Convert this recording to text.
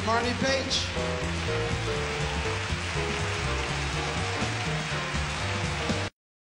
for Marty Page.